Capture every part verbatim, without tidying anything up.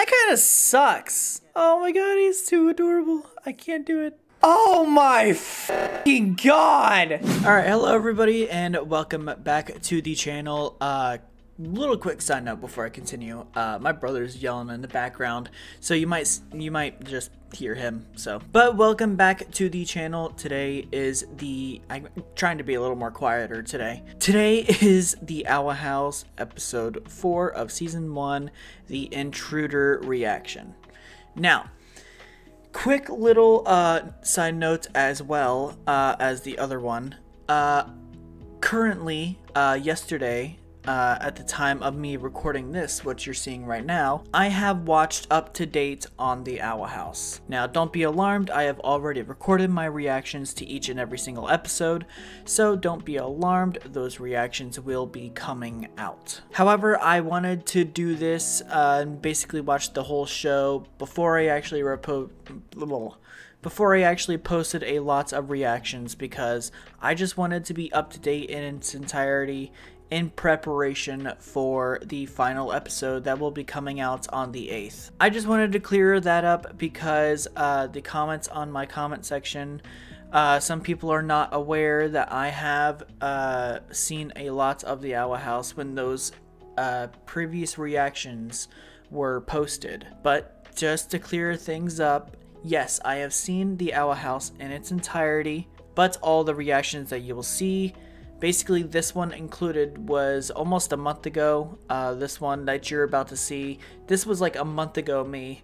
That kind of sucks. Oh my god, he's too adorable. I can't do it. Oh my fucking god. All right, hello everybody and welcome back to the channel. Uh, little quick side note before I continue. Uh, my brother's yelling in the background, so you might you might just hear him. So, but welcome back to the channel. Today is the I'm trying to be a little more quieter today. Today is The Owl House episode four of season one, The Intruder reaction. Now, quick little uh, side note as well uh, as the other one. Uh, currently, uh, yesterday, uh, at the time of me recording this, what you're seeing right now, I have watched up to date on The Owl House. Now, don't be alarmed. I have already recorded my reactions to each and every single episode, so don't be alarmed. Those reactions will be coming out. However, I wanted to do this uh, and basically watch the whole show before I actually repo- before I actually posted a lots of reactions because I just wanted to be up to date in its entirety in preparation for the final episode that will be coming out on the eighth. I just wanted to clear that up because uh, the comments on my comment section, uh, some people are not aware that I have uh, seen a lot of The Owl House when those uh, previous reactions were posted. But just to clear things up, yes, I have seen The Owl House in its entirety, but all the reactions that you will see, basically, this one included, was almost a month ago. Uh, this one that you're about to see, this was like a month ago me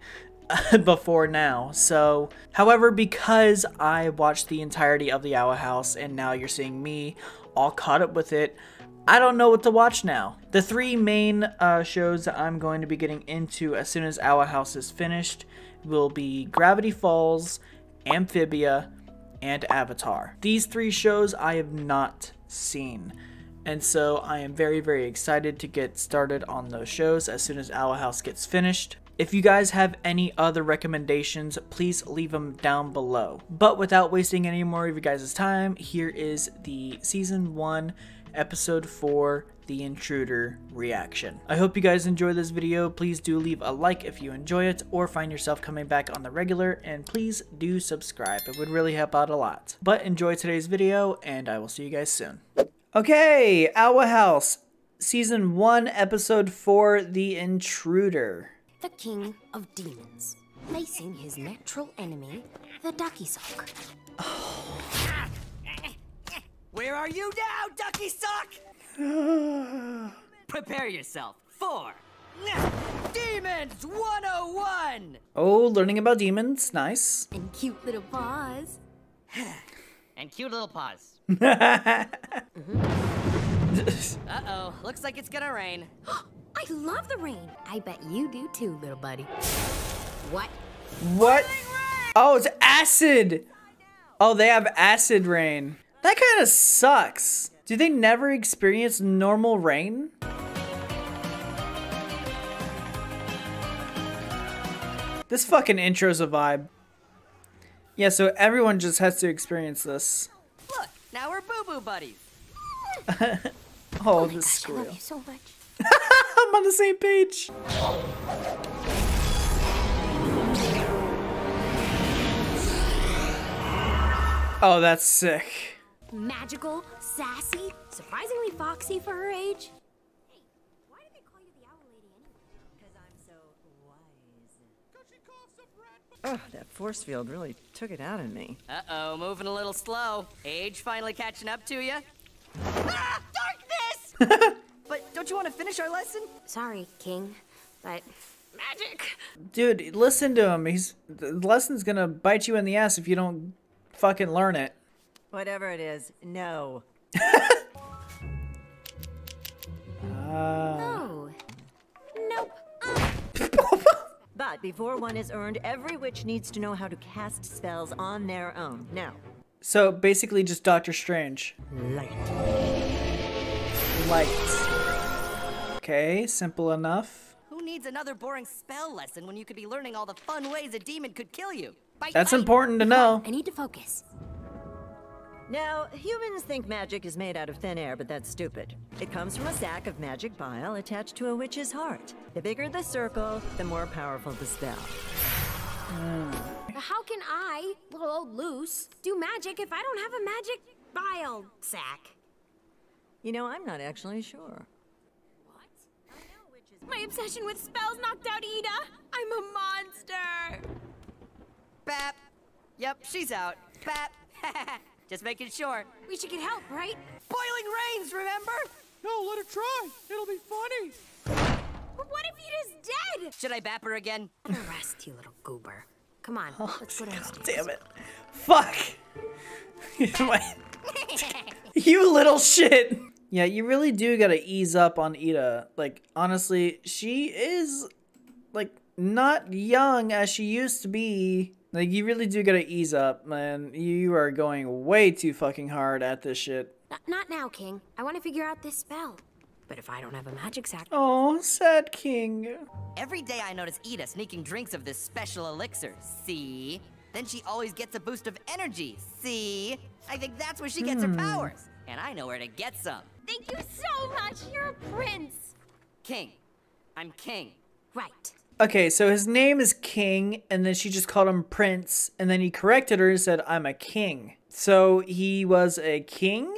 before now. So, however, because I watched the entirety of The Owl House and now you're seeing me all caught up with it, I don't know what to watch now. The three main uh, shows that I'm going to be getting into as soon as Owl House is finished will be Gravity Falls, Amphibia, and Avatar. These three shows I have not seen, and so I am very very excited to get started on those shows as soon as Owl House gets finished. If you guys have any other recommendations, please leave them down below. But without wasting any more of you guys' time, here is the season one episode four, The Intruder reaction. I hope you guys enjoy this video. Please do leave a like if you enjoy it or find yourself coming back on the regular, and please do subscribe. It would really help out a lot. But enjoy today's video and I will see you guys soon. Okay, Owl House, season one, episode four, The Intruder. The king of demons, facing his natural enemy, the Ducky Sock. Oh. Where are you now, Ducky Sock? Prepare yourself for Demons one oh one! Oh, learning about demons, nice. And cute little paws. And cute little paws. Mm-hmm. Uh-oh, looks like it's gonna rain. I love the rain. I bet you do too, little buddy. What? What? Oh, it's acid! Oh, they have acid rain. That kind of sucks. Do they never experience normal rain? This fucking intro's a vibe. Yeah, so everyone just has to experience this. Look, now we're boo-boo buddies. oh, oh this is real. I love you so much. I'm on the same page. Oh, that's sick. Magical, sassy, surprisingly foxy for her age. Hey, why do they call you the Owl Lady anyway? Because I'm so wise. Oh, that force field really took it out of me. Uh-oh, moving a little slow. Age finally catching up to you. Ah, darkness! But don't you want to finish our lesson? Sorry, King, but magic. Dude, listen to him. He's the lesson's gonna bite you in the ass if you don't fucking learn it. Whatever it is, no. No. Nope. But before one is earned, every witch needs to know how to cast spells on their own. Now. So basically just Doctor Strange. Light. Light. Okay, simple enough. Who needs another boring spell lesson when you could be learning all the fun ways a demon could kill you? Bite, That's bite. important to know. I need to focus. Now, humans think magic is made out of thin air, but that's stupid. It comes from a sack of magic bile attached to a witch's heart. The bigger the circle, the more powerful the spell. Mm. How can I, little old Luce, do magic if I don't have a magic bile sack? You know, I'm not actually sure. What? I know witches. My obsession with spells knocked out Eda. I'm a monster. Bap. Yep, she's out. Bap. Just making sure. We should get help, right? Boiling rains, remember? No, let her try. It'll be funny. But what if Eda's dead? Should I bap her again? Rest, you little goober. Come on, oh, let's go downstairs. Damn it. Fuck. You little shit. Yeah, you really do gotta ease up on Eda. Like, honestly, she is, like, not young as she used to be. Like, you really do gotta ease up, man. You are going way too fucking hard at this shit. N not now, King. I want to figure out this spell. But if I don't have a magic sack... Oh, sad King. Every day I notice Eda sneaking drinks of this special elixir, see? Then she always gets a boost of energy, see? I think that's where she gets hmm. her powers. And I know where to get some. Thank you so much. You're a prince. King. I'm King. Right. Okay, so his name is King, and then she just called him Prince, and then he corrected her and said, I'm a king. So he was a king?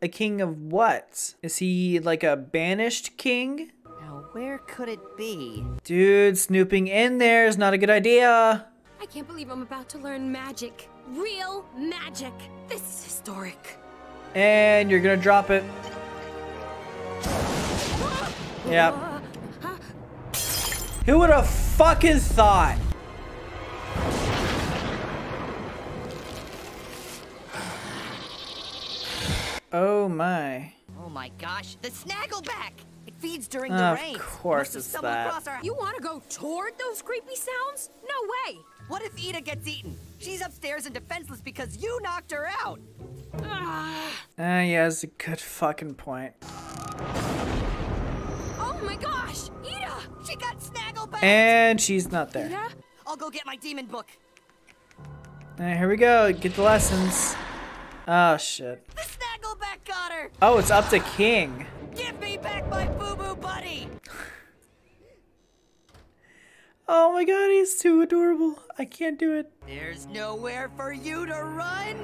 A king of what? Is he like a banished king? Now where could it be? Dude, snooping in there is not a good idea. I can't believe I'm about to learn magic. Real magic. This is historic. And you're gonna drop it. Yep. Who would have fucking thought? Oh my. Oh my gosh, the snaggleback! It feeds during the rain. Of course it's that. Our... You want to go toward those creepy sounds? No way! What if Eda gets eaten? She's upstairs and defenseless because you knocked her out! Ah, uh, yeah, that's a good fucking point. Oh my gosh! Eda! She got snaggleback! And she's not there. Eda? I'll go get my demon book. Alright, here we go. Get the lessons. Oh, shit. The snaggleback got her! Oh, it's up to King. Give me back my boo-boo buddy! Oh my god, he's too adorable. I can't do it. There's nowhere for you to run!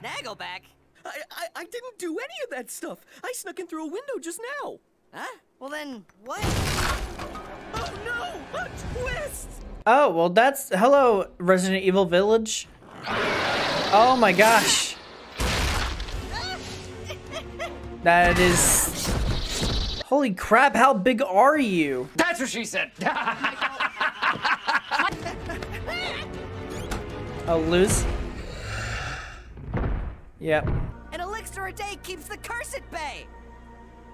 Snaggleback? I, I, I didn't do any of that stuff. I snuck in through a window just now. Huh? Well then, what? Oh no! A twist! Oh, well that's... Hello, Resident Evil Village. Oh my gosh. That is... Holy crap, how big are you? That's what she said! Oh, Luz? Yep. An elixir a day keeps the curse at bay!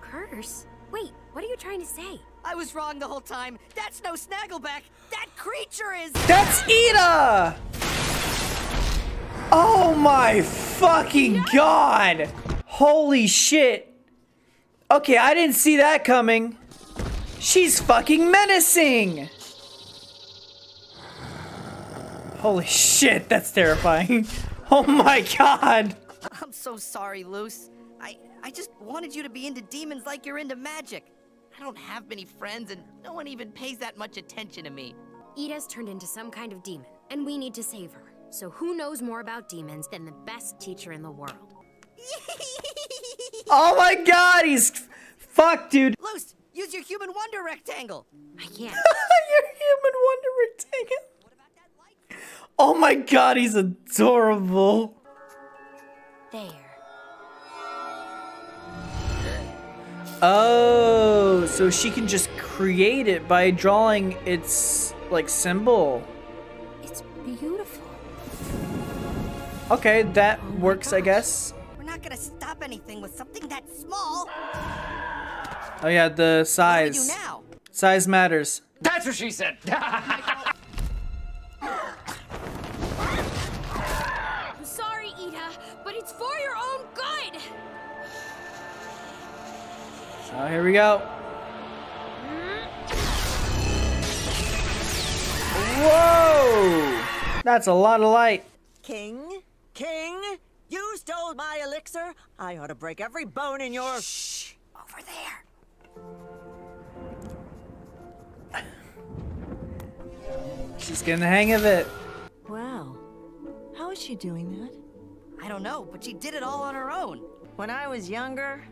Curse? Wait, what are you trying to say? I was wrong the whole time. That's no snaggleback. That creature is... That's Eda! Oh my fucking no. god! Holy shit. Okay, I didn't see that coming. She's fucking menacing! Holy shit, that's terrifying. Oh my god! I'm so sorry, Luce. I... I just wanted you to be into demons like you're into magic. I don't have many friends, and no one even pays that much attention to me. Eda's turned into some kind of demon, and we need to save her. So who knows more about demons than the best teacher in the world? Oh my god, he's... Fuck, dude. Luce, use your human wonder rectangle. I can't. Your human wonder rectangle. What about that light? Oh my god, he's adorable. There. Oh, so she can just create it by drawing its, like, symbol. It's beautiful. Okay, that oh works, I guess. We're not gonna stop anything with something that small. Oh yeah, the size. What do we do now? Size matters. That's what she said. I'm sorry, Eda, but it's for your own good. Oh, here we go. Whoa! That's a lot of light. King, King, you stole my elixir. I ought to break every bone in your... Shh! Over there. She's getting the hang of it. Wow. How is she doing that? I don't know, but she did it all on her own. When I was younger,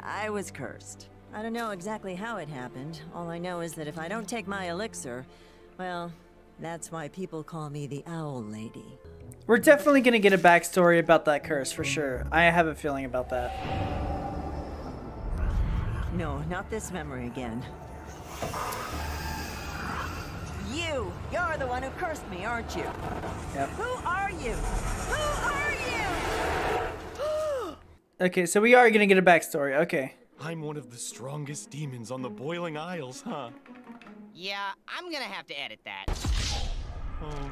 I was cursed. I don't know exactly how it happened. All I know is that if I don't take my elixir, well, that's why people call me the Owl Lady. We're definitely gonna get a backstory about that curse for sure. I have a feeling about that. No, not this memory again. You! You're the one who cursed me, aren't you? Yep. Who are you? Who are you? Okay, so we are gonna get a backstory, okay. I'm one of the strongest demons on the Boiling Isles, huh? Yeah, I'm gonna have to edit that. Oh.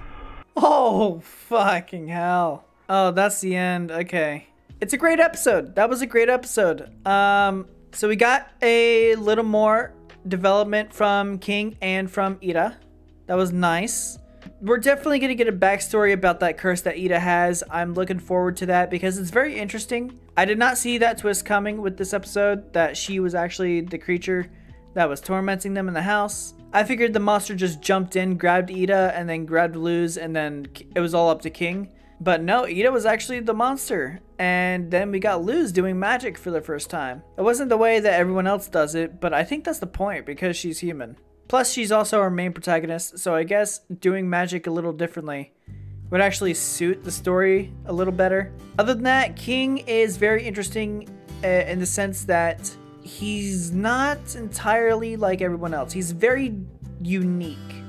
Oh, fucking hell. Oh, that's the end. Okay. It's a great episode. That was a great episode. Um, so we got a little more development from King and from Eda. That was nice. We're definitely going to get a backstory about that curse that Eda has. I'm looking forward to that because it's very interesting. I did not see that twist coming with this episode, that she was actually the creature that was tormenting them in the house. I figured the monster just jumped in, grabbed Eda, and then grabbed Luz, and then it was all up to King. But no, Eda was actually the monster. And then we got Luz doing magic for the first time. It wasn't the way that everyone else does it, but I think that's the point because she's human. Plus, she's also our main protagonist, so I guess doing magic a little differently would actually suit the story a little better. Other than that, King is very interesting uh, in the sense that he's not entirely like everyone else. He's very unique.